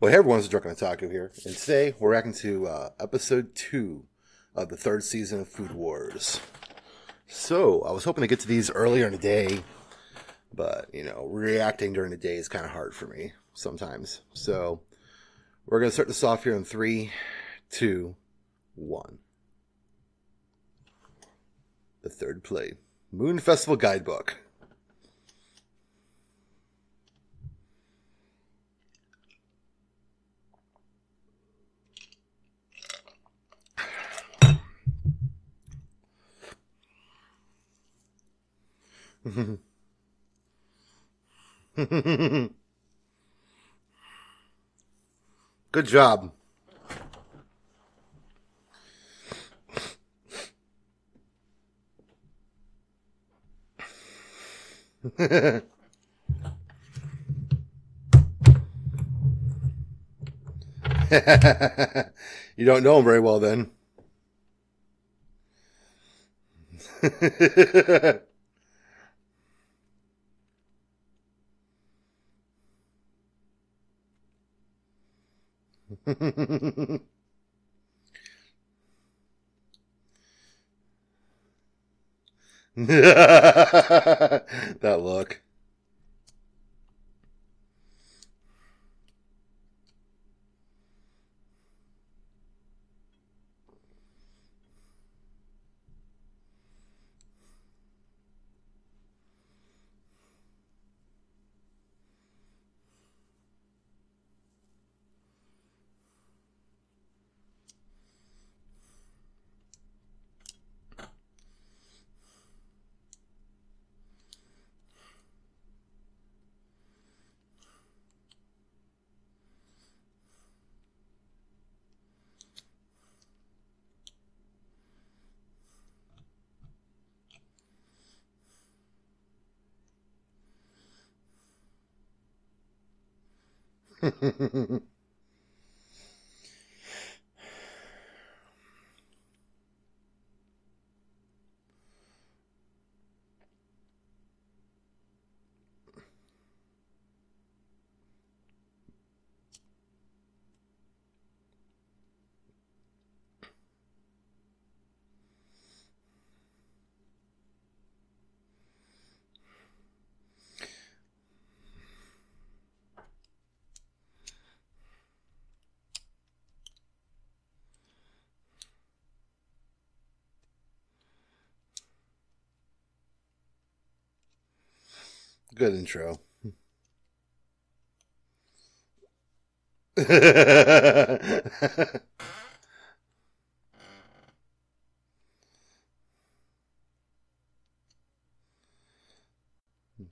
Well, hey everyone, it's Drunken Otaku here, and today we're reacting to episode 2 of the 3rd season of Food Wars. So, I was hoping to get to these earlier in the day, but, you know, reacting during the day is kind of hard for me sometimes. So, we're going to start this off here in 3, 2, 1. The third play. Moon Festival Guidebook. Good job. You don't know him very well then. That look. Good intro.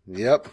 Yep. Yep.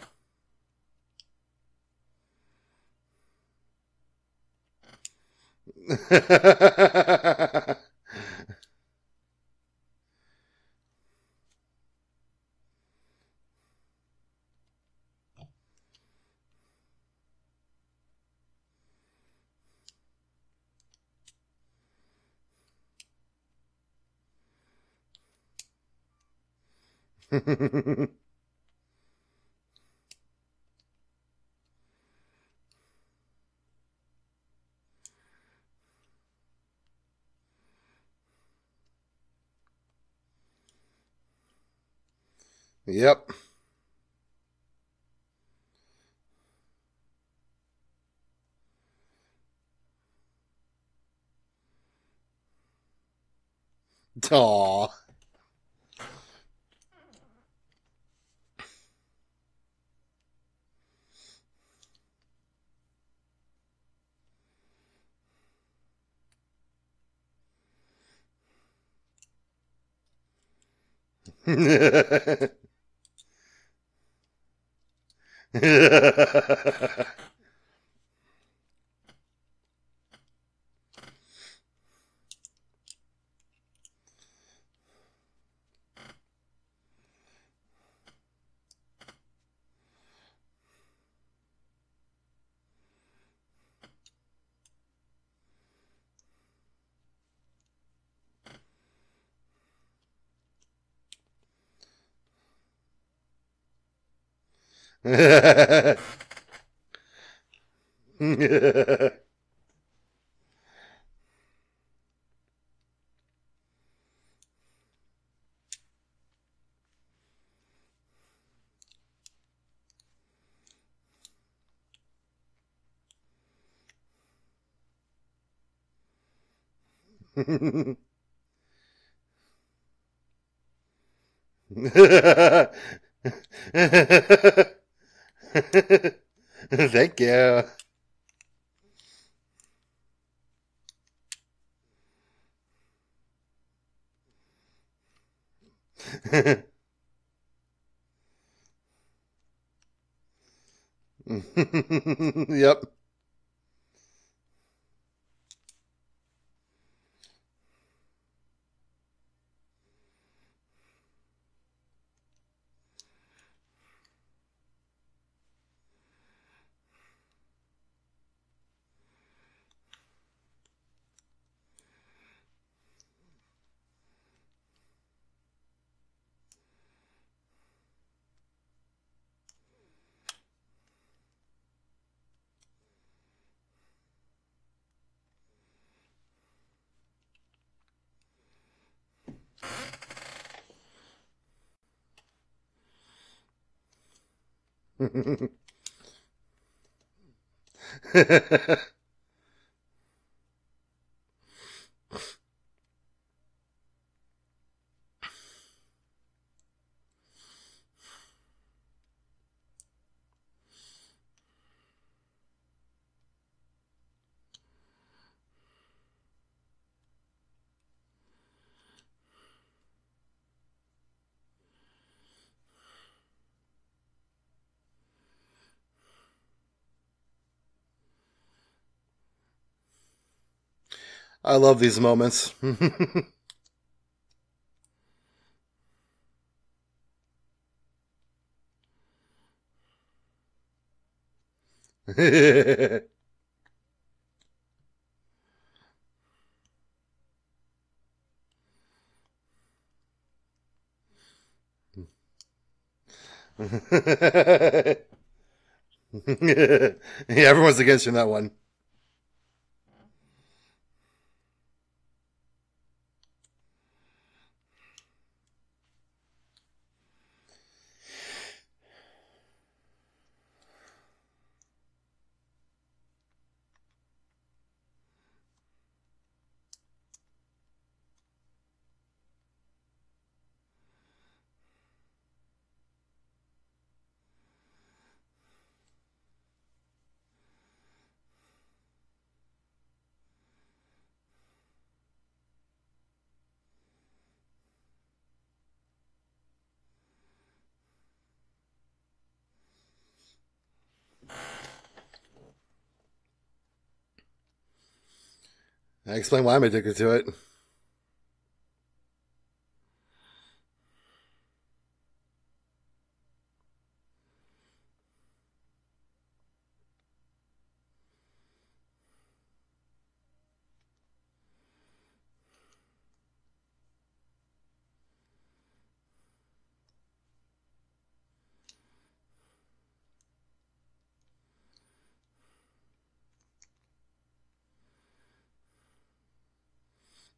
Aww. Thank you. Yep. I love these moments. Yeah, everyone's against you in that one. I explain why I'm addicted to it.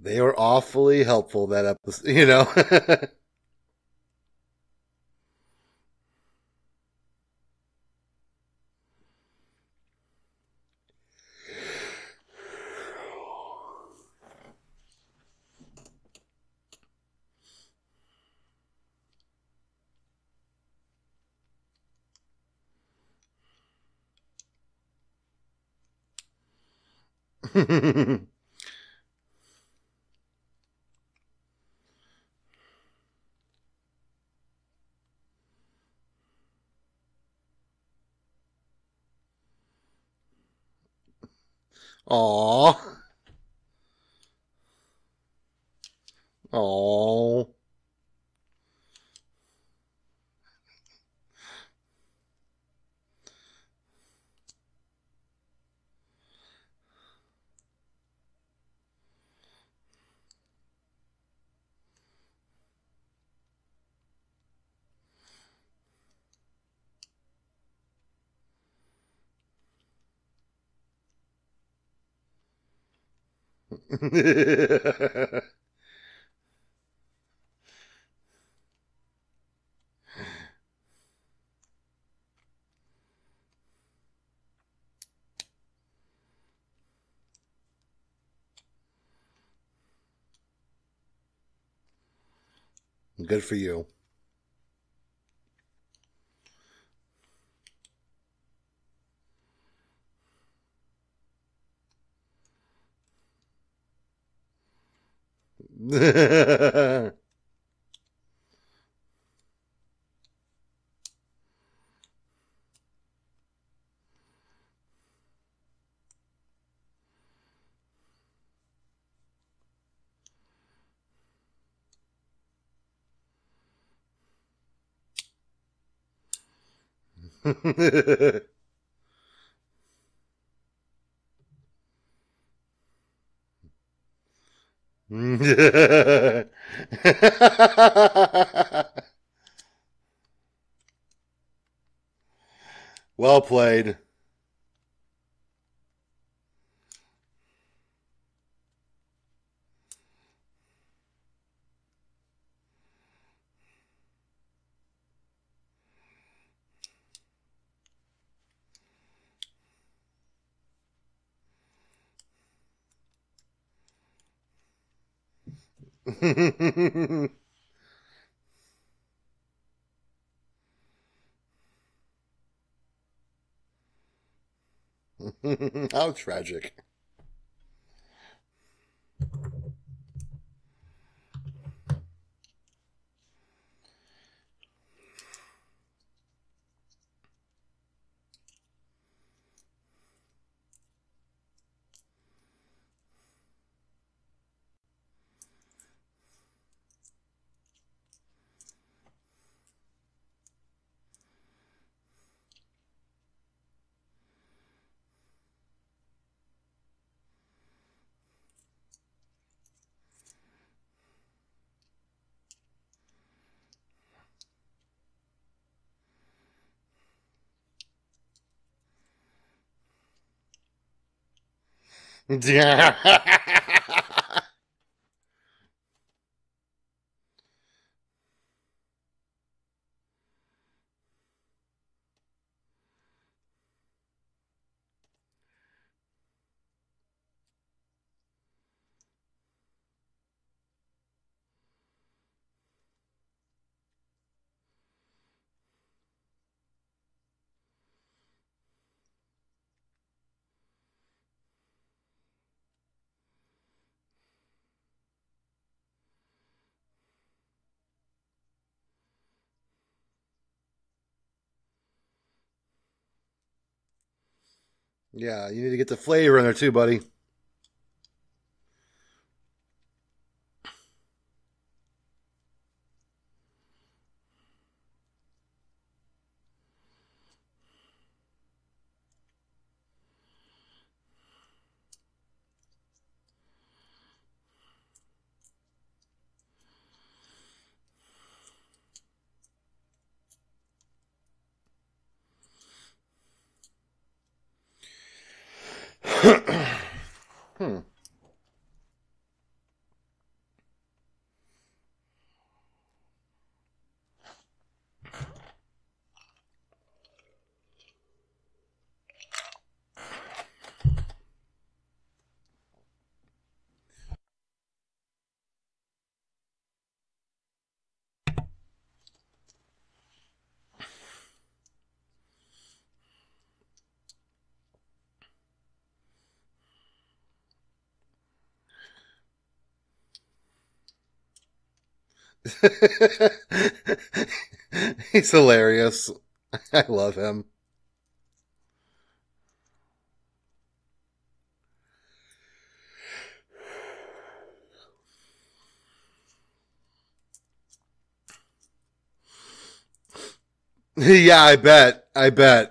They were awfully helpful that episode, you know. Aww. Oh. Good for you. Well played. How tragic. Yeah, you need to get the flavor in there too, buddy. He's hilarious. I love him. Yeah, I bet. I bet.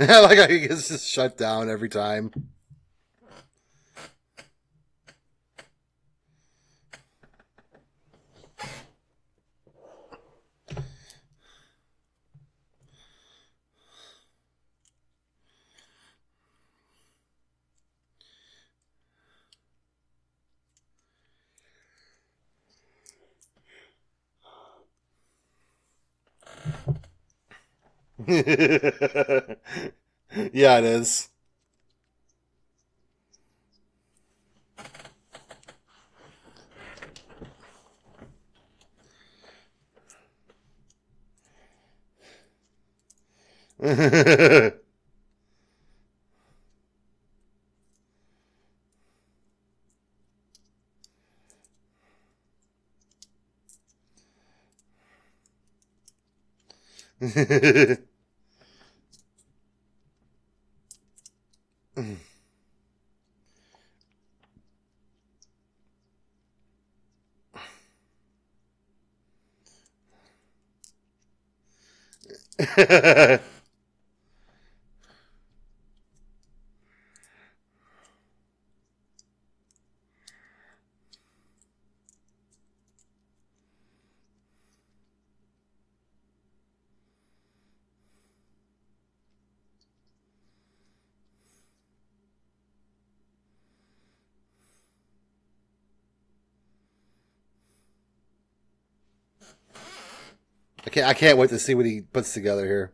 I like how he gets just shut down every time. Yeah, it is. I can't wait to see what he puts together here.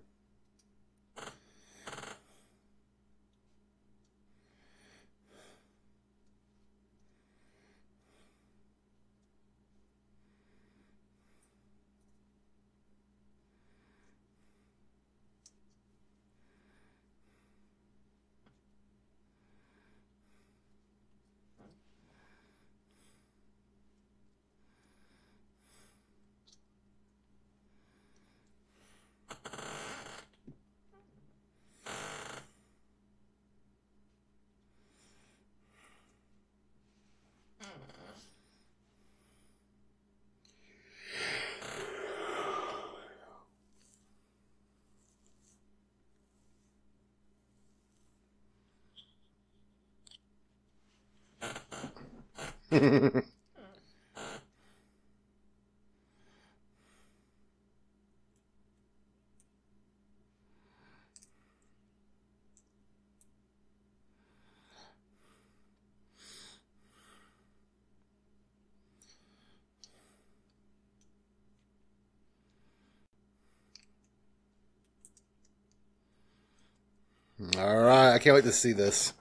All right, I can't wait to see this.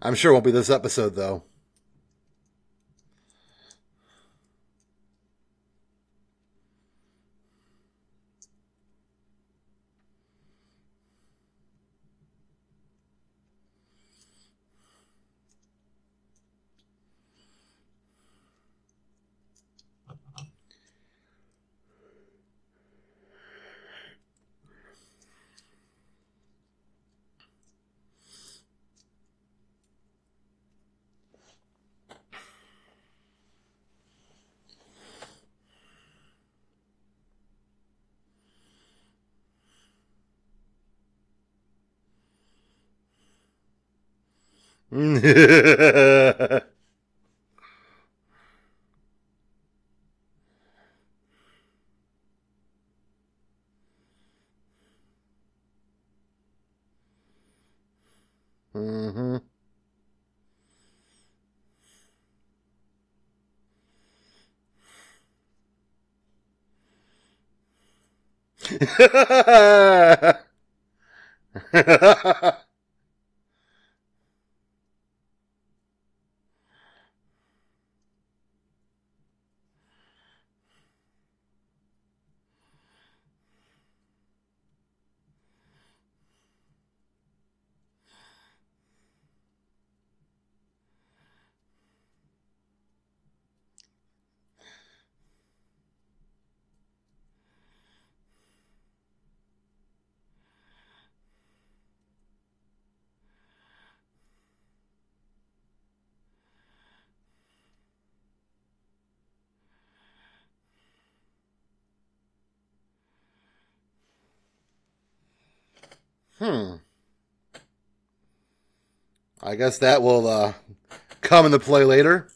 I'm sure it won't be this episode, though. I guess that will come into play later.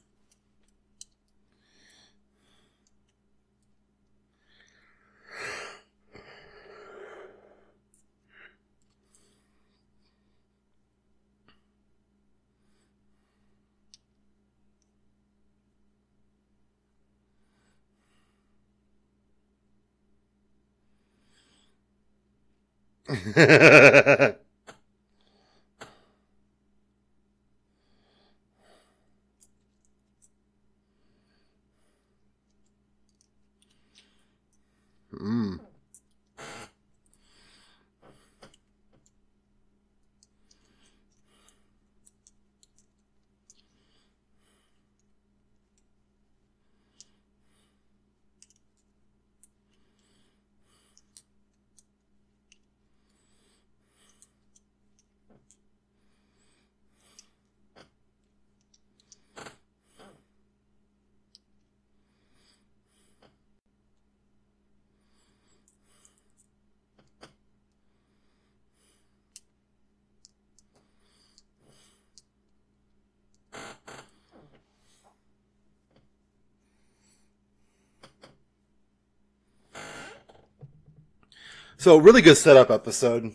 So, really good setup episode.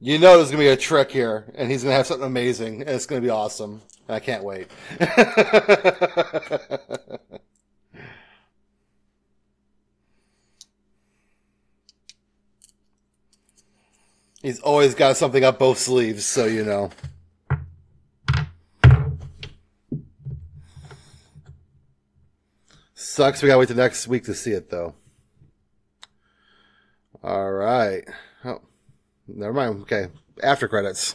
You know there's going to be a trick here, and he's going to have something amazing, and it's going to be awesome. I can't wait. He's always got something up both sleeves, so you know. Sucks we got to wait till next week to see it, though. All right. Oh, never mind. Okay. After credits.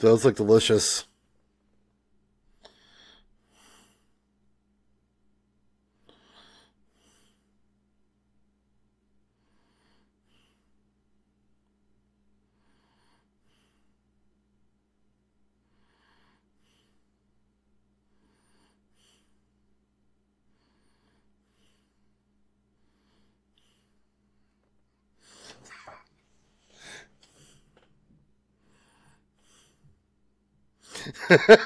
Those look delicious. Let's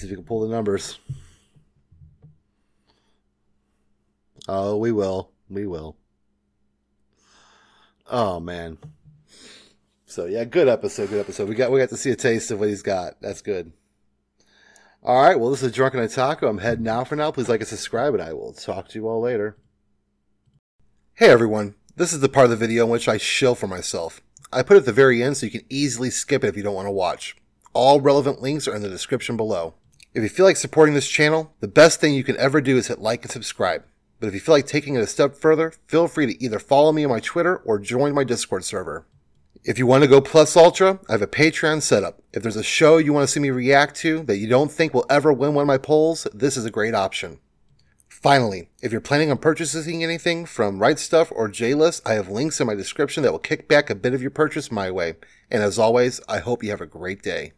see if you can pull the numbers. Oh, we will. We will. Oh man, so yeah, good episode, good episode. We got to see a taste of what he's got. That's good. All right, well, this is Drunken Otaku. I'm heading out for now. Please like and subscribe, and I will talk to you all later. Hey everyone, this is the part of the video in which I shill for myself. I put it at the very end so you can easily skip it if you don't want to watch. All relevant links are in the description below. If you feel like supporting this channel, the best thing you can ever do is hit like and subscribe. But if you feel like taking it a step further, feel free to either follow me on my Twitter or join my Discord server. If you want to go plus ultra, I have a Patreon set up. If there's a show you want to see me react to that you don't think will ever win one of my polls, this is a great option. Finally, if you're planning on purchasing anything from Right Stuff or J-List, I have links in my description that will kick back a bit of your purchase my way. And as always, I hope you have a great day.